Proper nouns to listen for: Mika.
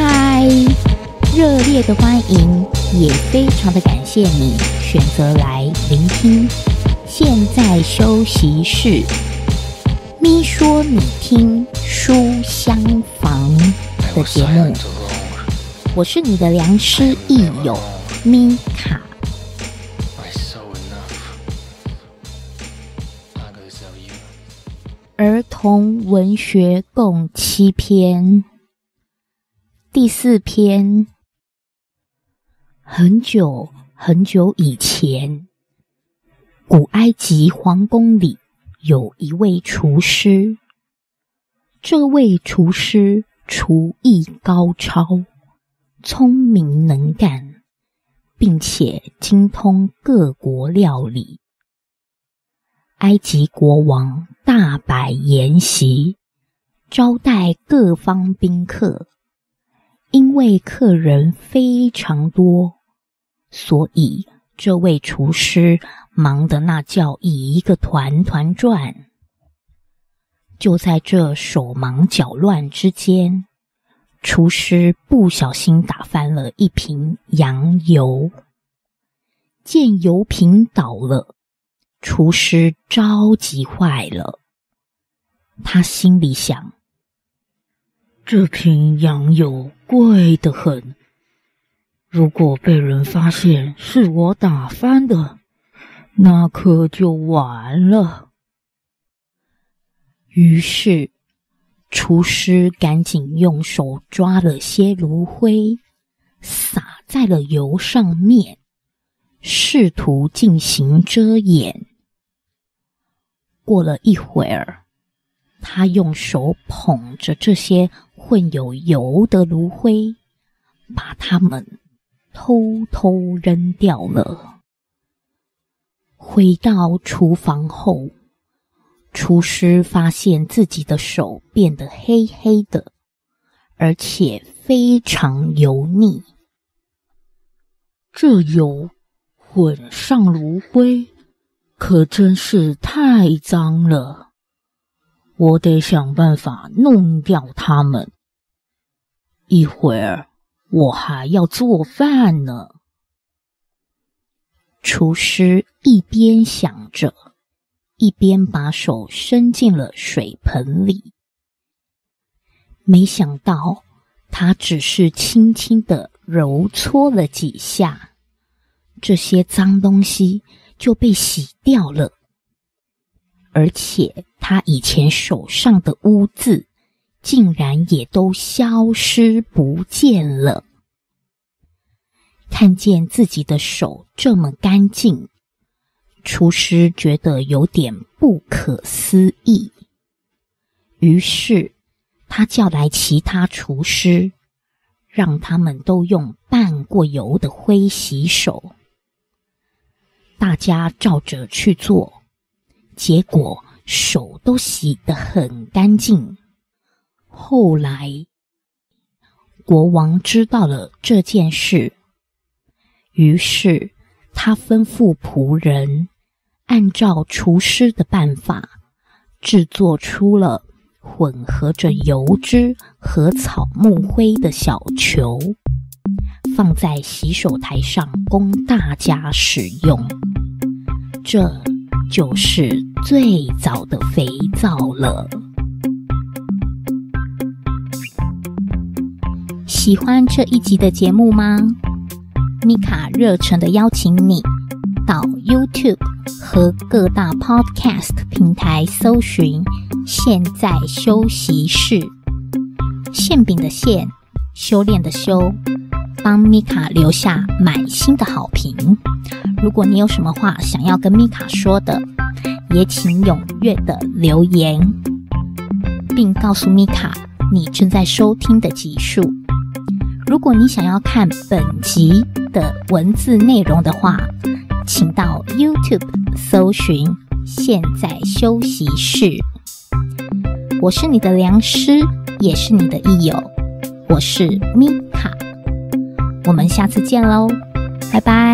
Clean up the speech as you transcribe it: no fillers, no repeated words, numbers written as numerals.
嗨，热烈的欢迎，也非常的感谢你选择来聆听。现在休息室，咪说你听书相房的节目，我是你的良师益友咪卡。儿童文学共7篇，第4篇，很久很久以前，古埃及皇宫里有一位厨师，这位厨师厨艺高超，聪明能干，并且精通各国料理。埃及国王大摆筵席，招待各方宾客。因为客人非常多，所以这位厨师忙得那叫一个团团转。就在这手忙脚乱之间，厨师不小心打翻了一瓶羊油。见油瓶倒了，厨师着急坏了，他心里想，这瓶羊油贵得很，如果被人发现是我打翻的，那可就完了。于是，厨师赶紧用手抓了些炉灰，撒在了油上面，试图进行遮掩。过了一会儿，他用手捧着这些混有油的炉灰，把它们偷偷扔掉了。回到厨房后，厨师发现自己的手变得黑黑的，而且非常油腻。这油混上炉灰，可真是太脏了，我得想办法弄掉它们。一会儿我还要做饭呢。厨师一边想着，一边把手伸进了水盆里。没想到，他只是轻轻地揉搓了几下，这些脏东西就被洗掉了。而且他以前手上的污渍竟然也都消失不见了。看见自己的手这么干净，厨师觉得有点不可思议。于是他叫来其他厨师，让他们都用拌过油的灰洗手。大家照着去做，结果手都洗得很干净。后来国王知道了这件事，于是他吩咐仆人按照厨师的办法制作出了混合着油脂和草木灰的小球，放在洗手台上供大家使用。这就是最早的肥皂了。喜欢这一集的节目吗？米卡热诚地邀请你到 YouTube 和各大 Podcast 平台搜寻现在休息室，馅饼的馅，修炼的修，帮米卡留下满心的好评。如果你有什么话想要跟米卡说的，也请踊跃的留言，并告诉米卡你正在收听的集数。如果你想要看本集的文字内容的话，请到 YouTube 搜寻现在休息室。我是你的良师，也是你的益友，我是米卡，我们下次见喽，拜拜。